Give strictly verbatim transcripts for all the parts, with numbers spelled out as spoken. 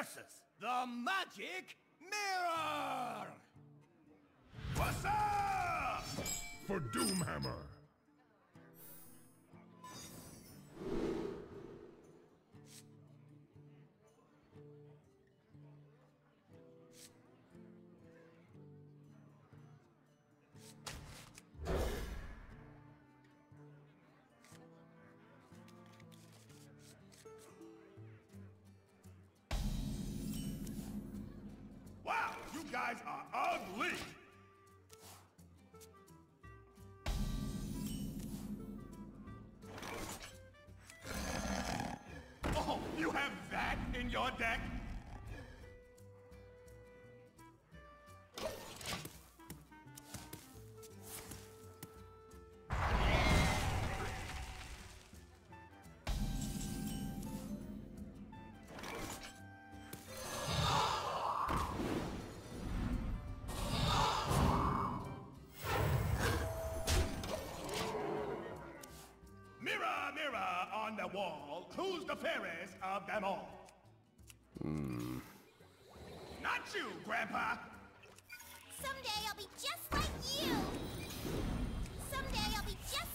versus the Magic Mirror! What's up? For Doomhammer! You guys are ugly! Oh, you have that in your deck? On the wall, who's the fairest of them all? Hmm. Not you, Grandpa! Someday I'll be just like you! Someday I'll be just like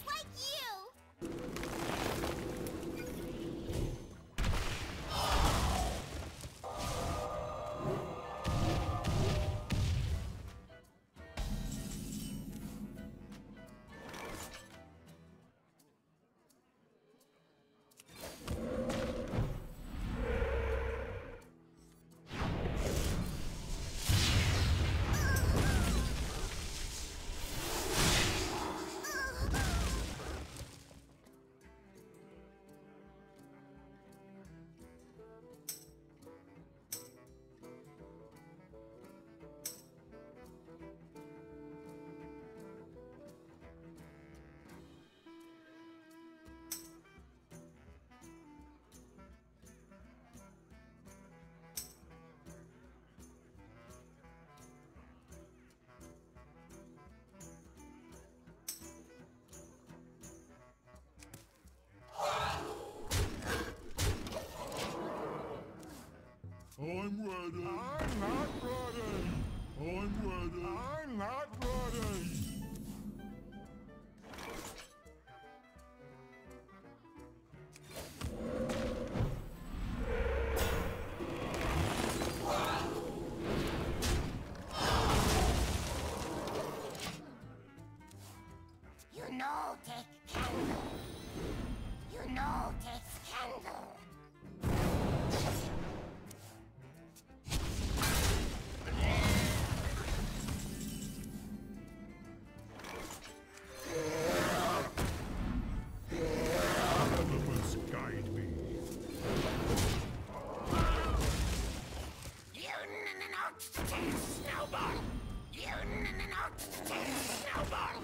I'm ready. I'm not ready. I'm ready. I'm not ready. You know, take candle. You know, take candle. Snowball! You n-n-n-not snowball!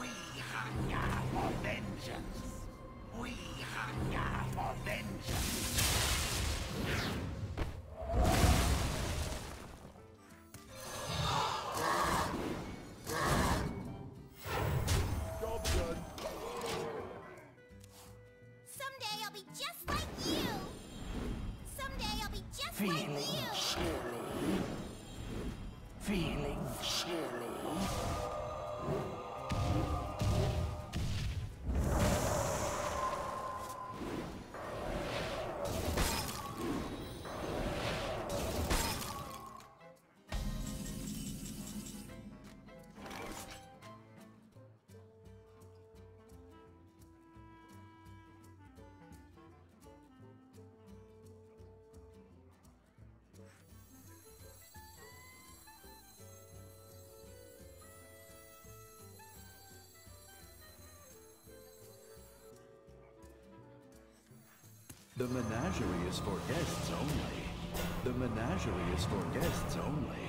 We hunger for vengeance! We hunger for vengeance! Feeling chilly. Feeling chilly. The menagerie is for guests only. The menagerie is for guests only.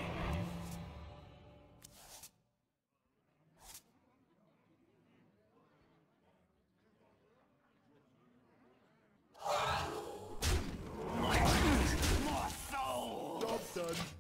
More soul! Job done.